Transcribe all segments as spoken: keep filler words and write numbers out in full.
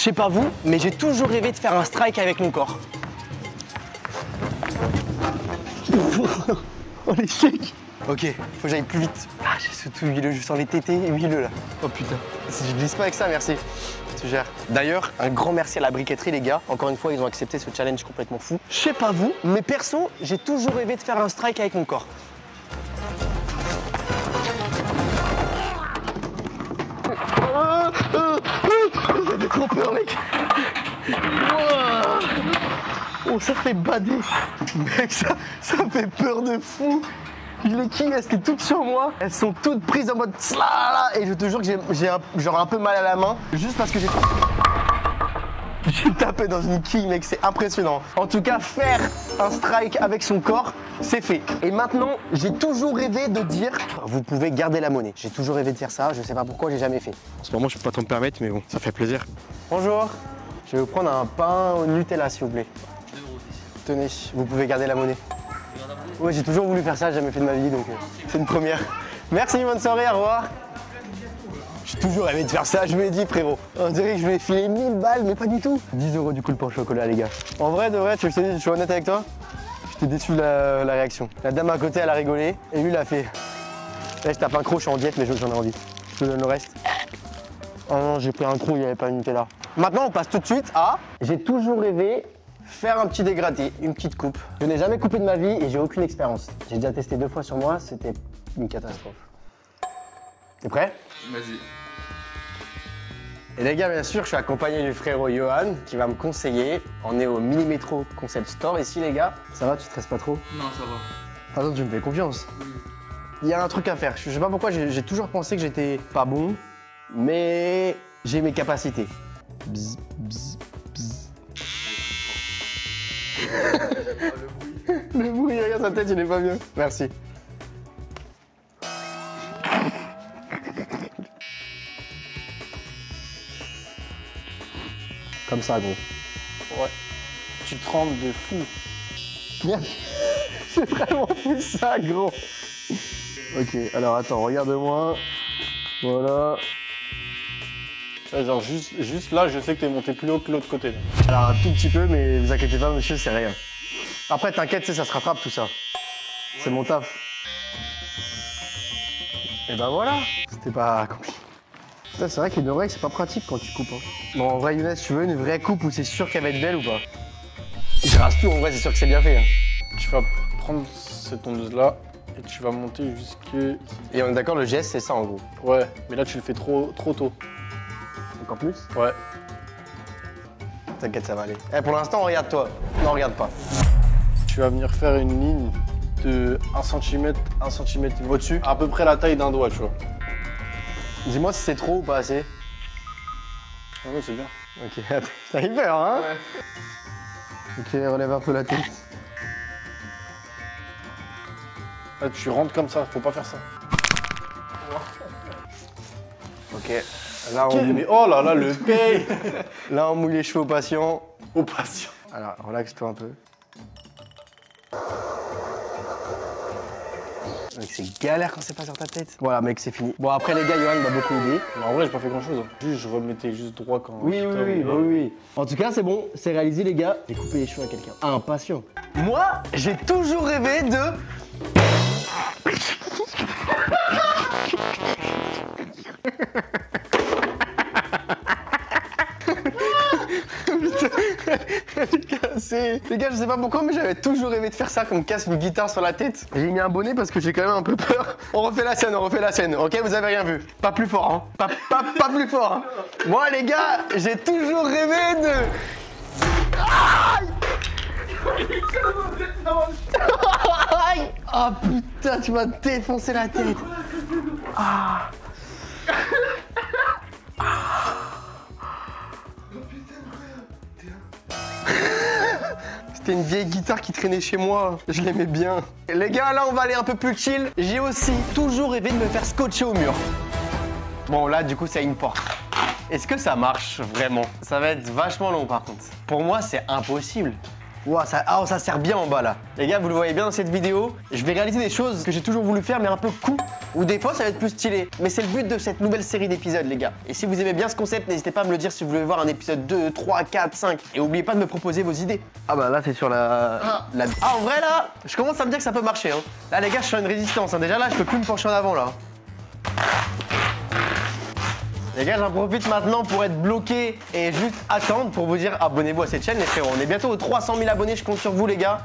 Je sais pas vous, mais j'ai toujours rêvé de faire un strike avec mon corps. Oh les chèques. Ok, faut que j'aille plus vite. Ah, j'ai surtout huileux, je sens les tétés et huileux là. Oh putain. Si je glisse pas avec ça, merci. Tu gères. D'ailleurs, un grand merci à la briqueterie, les gars. Encore une fois, ils ont accepté ce challenge complètement fou. Je sais pas vous, mais perso, j'ai toujours rêvé de faire un strike avec mon corps. J'ai trop peur, mec. Oh, ça fait bader. Mec, ça, ça fait peur de fou. Les kings, elles sont toutes sur moi. Elles sont toutes prises en mode slala. Et je te jure que j'ai un, genre un peu mal à la main. Juste parce que j'ai... J'ai tapé dans une quille, mec, c'est impressionnant. En tout cas, faire un strike avec son corps, c'est fait. Et maintenant, j'ai toujours rêvé de dire, vous pouvez garder la monnaie. J'ai toujours rêvé de faire ça, je sais pas pourquoi, j'ai jamais fait. En ce moment, je peux pas t'en permettre, mais bon, ça fait plaisir. Bonjour, je vais vous prendre un pain au Nutella, s'il vous plaît. Tenez, vous pouvez garder la monnaie. Ouais, j'ai toujours voulu faire ça, j'ai jamais fait de ma vie, donc euh, c'est une première. Merci, bonne soirée, au revoir. J'ai toujours rêvé de faire ça, je me l'ai dit, frérot. On dirait que je vais filer mille balles, mais pas du tout. dix euros du coup le pain au chocolat, les gars. En vrai, de vrai, tu veux que je te dise, je suis honnête avec toi. J'étais déçu de la, la réaction. La dame à côté, elle a rigolé, et lui, l'a fait. Là, je tape un croc, je suis en diète, mais j'en ai envie. Je te donne le reste. Oh non, j'ai pris un croc, il n'y avait pas une Nutella. Maintenant, on passe tout de suite à... J'ai toujours rêvé faire un petit dégradé, une petite coupe. Je n'ai jamais coupé de ma vie et j'ai aucune expérience. J'ai déjà testé deux fois sur moi, c'était une catastrophe. T'es prêt? Vas-y. Et les gars, bien sûr, je suis accompagné du frérot Johan qui va me conseiller. On est au Mini Métro Concept Store ici, les gars. Ça va, tu stresses pas trop? Non, ça va. Attends, tu me fais confiance? Oui. Il y a un truc à faire. Je sais pas pourquoi, j'ai toujours pensé que j'étais pas bon, mais j'ai mes capacités. Bzz, bzz, bzz. Le bruit, regarde sa tête, il est pas bien. Merci. Comme ça, gros. Ouais. Tu trembles de fou. Merde. J'ai vraiment fait ça, gros. Ok, alors attends, regarde-moi. Voilà. Genre juste, juste là, je sais que t'es monté plus haut que l'autre côté. Alors un tout petit peu, mais vous inquiétez pas, monsieur, c'est rien. Après, t'inquiète, ça se rattrape tout ça. C'est mon taf. Et ben voilà. C'était pas compliqué. C'est vrai qu'une oreille, c'est pas pratique quand tu coupes. Hein. Bon, en vrai, Younes, tu veux une vraie coupe où c'est sûr qu'elle va être belle ou pas? Je rase tout, en vrai, c'est sûr que c'est bien fait. Hein. Tu vas prendre cette tondeuse-là et tu vas monter jusqu'à... Et on est d'accord, le geste, c'est ça, en gros. Ouais, mais là, tu le fais trop, trop tôt. Encore plus? Ouais. T'inquiète, ça va aller. Eh, pour l'instant, regarde-toi. Non, regarde pas. Tu vas venir faire une ligne de un centimètre, un centimètre au-dessus, à peu près la taille d'un doigt, tu vois. Dis-moi si c'est trop ou pas assez. Ah ouais, c'est bien. Ok, t'as eu peur, hein? Ouais. Ok, relève un peu la tête. Là, tu rentres comme ça, faut pas faire ça. Ok, là on mouille... Oh là là, le paye. Là, on mouille les cheveux aux patients. Aux patients. Alors, relaxe-toi un peu. Mec, c'est galère quand c'est pas sur ta tête. Voilà, mec, c'est fini. Bon, après, les gars, Johan m'a beaucoup aidé. Mais en vrai, j'ai pas fait grand chose. Juste, je remettais juste droit quand. Oui, oui, oui, oui, oui. En tout cas, c'est bon, c'est réalisé, les gars. J'ai coupé les cheveux à quelqu'un. Impatient. Moi, j'ai toujours rêvé de. Les gars, je sais pas pourquoi, mais j'avais toujours rêvé de faire ça, qu'on me casse une guitare sur la tête. J'ai mis un bonnet parce que j'ai quand même un peu peur. On refait la scène, on refait la scène, ok? Vous avez rien vu. Pas plus fort, hein? Pas, pas, pas plus fort, hein? Moi, les gars, j'ai toujours rêvé de... Aïe! Oh putain, tu m'as défoncé la tête. Ah. C'était une vieille guitare qui traînait chez moi, je l'aimais bien. Et les gars, là on va aller un peu plus chill. J'ai aussi toujours rêvé de me faire scotcher au mur. Bon là du coup c'est une porte. Est-ce que ça marche vraiment? Ça va être vachement long par contre. Pour moi c'est impossible. Wow, ça, oh, ça sert bien en bas là. Les gars, vous le voyez bien dans cette vidéo, je vais réaliser des choses que j'ai toujours voulu faire mais un peu cool. Ou des fois ça va être plus stylé. Mais c'est le but de cette nouvelle série d'épisodes les gars. Et si vous aimez bien ce concept, n'hésitez pas à me le dire si vous voulez voir un épisode deux, trois, quatre, cinq. Et n'oubliez pas de me proposer vos idées. Ah bah là c'est sur la... Ah. la... Ah en vrai là, je commence à me dire que ça peut marcher hein. Là les gars je suis à une résistance hein. Déjà là je peux plus me pencher en avant là. Les gars, j'en profite maintenant pour être bloqué et juste attendre pour vous dire abonnez-vous à cette chaîne les frérots. On est bientôt aux trois cent mille abonnés, je compte sur vous les gars.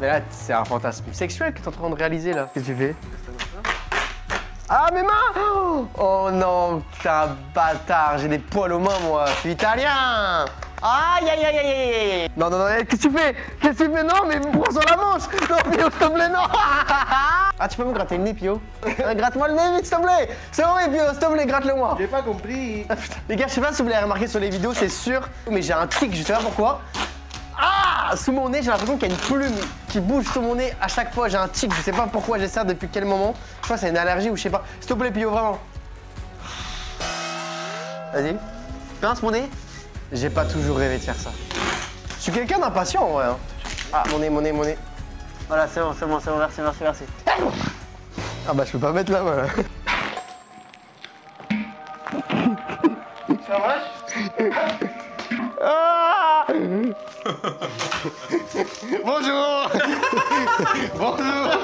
Mais là, c'est un fantasme sexuel que t'es en train de réaliser là. Qu'est-ce que tu fais? Ah mes mains! Oh non, putain bâtard, j'ai des poils aux mains moi, je suis italien. Aïe aïe aïe aïe. Non non non, qu'est-ce que tu fais? Qu'est-ce que tu fais? Non mais prends sur la manche. Non Pio s'il te plaît non. Ah tu peux me gratter le nez Pio? Gratte-moi le nez vite s'il te plaît. C'est vrai Pio s'il te plaît, gratte-le moi. J'ai pas compris. Les gars je sais pas si vous l'avez remarqué sur les vidéos c'est sûr. Mais j'ai un tic, je sais pas pourquoi. Ah, sous mon nez j'ai l'impression qu'il y a une plume qui bouge sous mon nez à chaque fois. J'ai un tic, je sais pas pourquoi j'ai ça depuis quel moment. Je crois que c'est une allergie ou je sais pas. S'il te plaît Pio vraiment. Vas-y. Pince mon nez. J'ai pas toujours rêvé de faire ça. Je suis quelqu'un d'impatient en vrai. Hein. Ah, mon nez, mon nez, mon nez. Voilà, c'est bon, c'est bon, c'est bon, merci, merci, merci. Ah bah, je peux pas mettre là, voilà. Ça marche? Ah bonjour. Bonjour.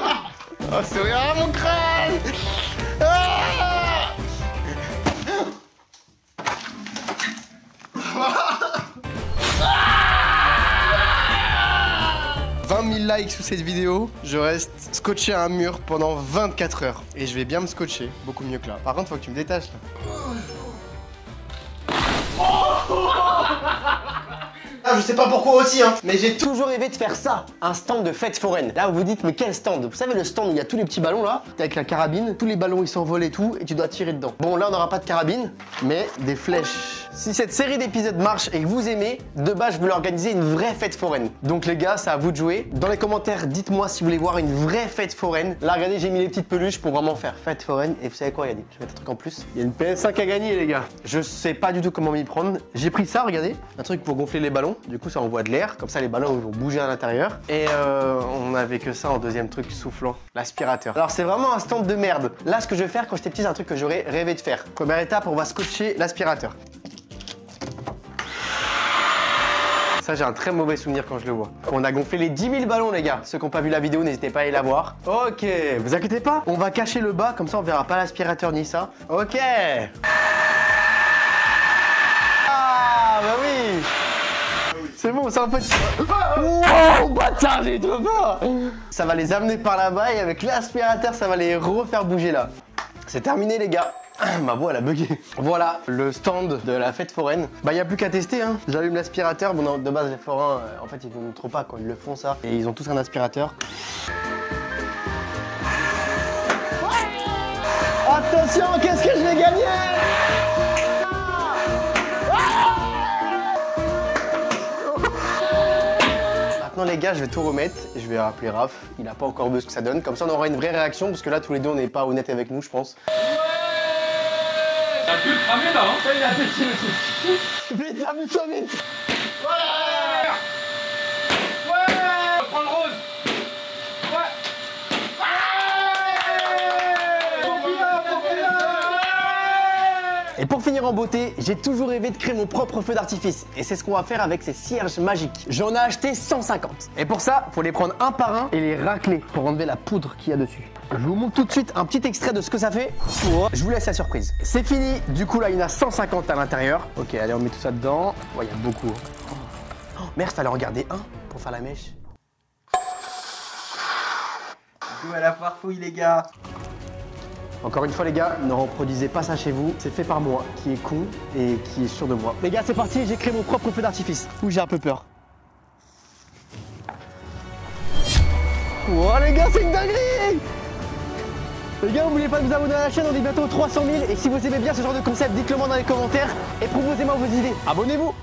Oh, c'est rien, ah, mon crâne. Ah vingt mille likes sous cette vidéo, je reste scotché à un mur pendant vingt-quatre heures. Et je vais bien me scotcher, beaucoup mieux que là. Par contre, faut que tu me détaches là. Oh ah, je sais pas pourquoi aussi hein. Mais j'ai toujours rêvé de faire ça. Un stand de fête foraine. Là vous vous dites mais quel stand? Vous savez le stand où il y a tous les petits ballons là. T'es avec la carabine, tous les ballons ils s'envolent et tout. Et tu dois tirer dedans. Bon là on n'aura pas de carabine, mais des flèches. Si cette série d'épisodes marche et que vous aimez, de base je voulais organiser une vraie fête foraine. Donc les gars c'est à vous de jouer. Dans les commentaires dites moi si vous voulez voir une vraie fête foraine. Là regardez j'ai mis les petites peluches pour vraiment faire fête foraine. Et vous savez quoi regardez, je vais mettre un truc en plus. Il y a une P S cinq à gagner les gars. Je sais pas du tout comment m'y prendre. J'ai pris ça regardez. Un truc pour gonfler les ballons. Du coup ça envoie de l'air, comme ça les ballons ils vont bouger à l'intérieur. Et euh, on avait que ça en deuxième truc soufflant, l'aspirateur. Alors c'est vraiment un stand de merde. Là ce que je vais faire quand j'étais petit c'est un truc que j'aurais rêvé de faire. Première étape on va scotcher l'aspirateur. Ça j'ai un très mauvais souvenir quand je le vois. On a gonflé les dix mille ballons les gars. Ceux qui n'ont pas vu la vidéo n'hésitez pas à aller la voir. Ok, vous inquiétez pas, on va cacher le bas. Comme ça on verra pas l'aspirateur ni ça. Ok. Ah bah oui. C'est bon, c'est un peu... Wow, bâtard, j'ai eu trop peur. Ça va les amener par là-bas et avec l'aspirateur, ça va les refaire bouger là. C'est terminé les gars. Ma voix elle a bugué. Voilà le stand de la fête foraine. Bah y a plus qu'à tester hein. J'allume l'aspirateur. Bon non, de base les forains, en fait ils ne montrent pas quand ils le font ça. Et ils ont tous un aspirateur. Attention, qu'est-ce que je vais gagner? Maintenant les gars je vais tout remettre et je vais rappeler Raph, il n'a pas encore vu ce que ça donne, comme ça on aura une vraie réaction parce que là tous les deux on n'est pas honnête avec nous je pense. Ouais t'as pu le cramer là hein. Il a pété le truc. Mais t'as vu ça vite. Ouais ouais prends le rose. Et pour finir en beauté, j'ai toujours rêvé de créer mon propre feu d'artifice. Et c'est ce qu'on va faire avec ces cierges magiques. J'en ai acheté cent cinquante. Et pour ça, faut les prendre un par un et les racler pour enlever la poudre qu'il y a dessus. Je vous montre tout de suite un petit extrait de ce que ça fait. Je vous laisse la surprise. C'est fini. Du coup, là, il y en a cent cinquante à l'intérieur. Ok, allez, on met tout ça dedans. Ouais, il y a beaucoup. Hein. Oh. Oh, merde, fallait en garder un pour faire la mèche. Goût à la farfouille, les gars. Encore une fois les gars, ne reproduisez pas ça chez vous. C'est fait par moi, qui est con et qui est sûr de moi. Les gars, c'est parti, j'ai créé mon propre feu d'artifice. Ouh, j'ai un peu peur. Wow les gars, c'est une dinguerie. Les gars, n'oubliez pas de vous abonner à la chaîne, on est bientôt aux trois cent mille. Et si vous aimez bien ce genre de concept, dites-le moi dans les commentaires. Et proposez-moi vos idées. Abonnez-vous.